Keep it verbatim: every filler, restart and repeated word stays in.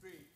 three.